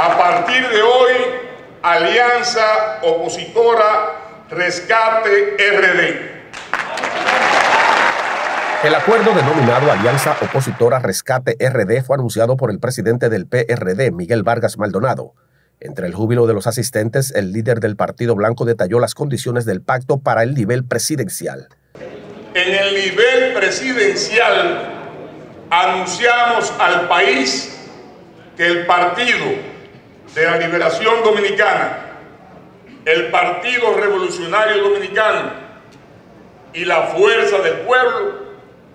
A partir de hoy, Alianza Opositora Rescate RD. El acuerdo denominado Alianza Opositora Rescate RD fue anunciado por el presidente del PRD, Miguel Vargas Maldonado. Entre el júbilo de los asistentes, el líder del Partido Blanco detalló las condiciones del pacto para el nivel presidencial. En el nivel presidencial anunciamos al país que el Partido de la Liberación Dominicana, el Partido Revolucionario Dominicano y la Fuerza del Pueblo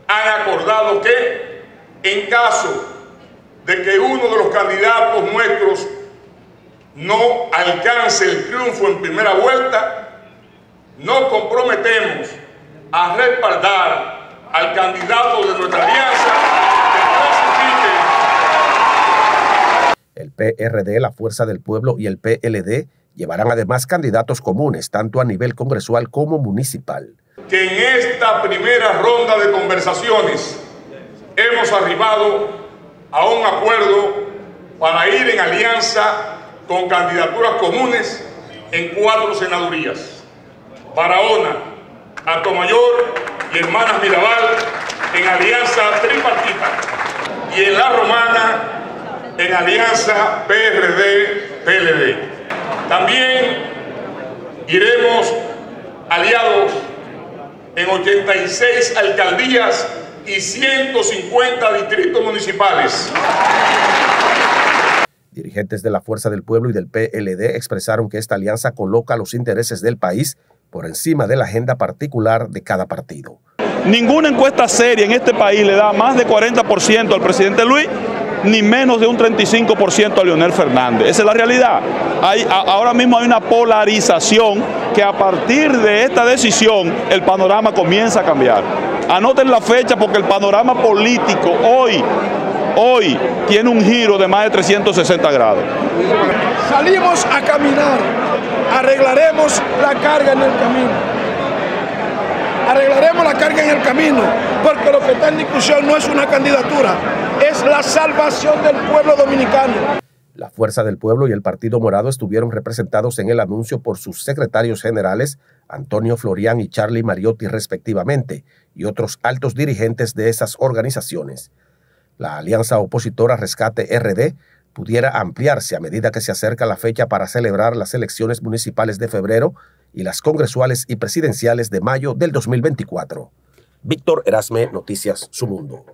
han acordado que, en caso de que uno de los candidatos nuestros no alcance el triunfo en primera vuelta, nos comprometemos a respaldar al candidato de nuestra alianza que el PRD, la Fuerza del Pueblo y el PLD llevarán además candidatos comunes, tanto a nivel congresual como municipal. Que en esta primera ronda de conversaciones hemos arribado a un acuerdo para ir en alianza con candidaturas comunes en 4 senadurías: Barahona, Atomayor y hermanas Mirabal, en alianza tripartita, y en La Romana en alianza PRD-PLD. También iremos aliados en 86 alcaldías y 150 distritos municipales. Dirigentes de la Fuerza del Pueblo y del PLD expresaron que esta alianza coloca los intereses del país por encima de la agenda particular de cada partido. Ninguna encuesta seria en este país le da más de 40% al presidente Luis, ni menos de un 35% a Leonel Fernández. Esa es la realidad. Ahora mismo hay una polarización que, a partir de esta decisión, el panorama comienza a cambiar. Anoten la fecha, porque el panorama político hoy tiene un giro de más de 360 grados. Salimos a caminar, arreglaremos la carga en el camino. Arreglaremos la carga en el camino, porque lo que está en discusión no es una candidatura, es la salvación del pueblo dominicano. La Fuerza del Pueblo y el Partido Morado estuvieron representados en el anuncio por sus secretarios generales, Antonio Florián y Charlie Mariotti respectivamente, y otros altos dirigentes de esas organizaciones. La Alianza Opositora Rescate RD pudiera ampliarse a medida que se acerca la fecha para celebrar las elecciones municipales de febrero y las congresuales y presidenciales de mayo del 2024. Víctor Erasme, Noticias Su Mundo.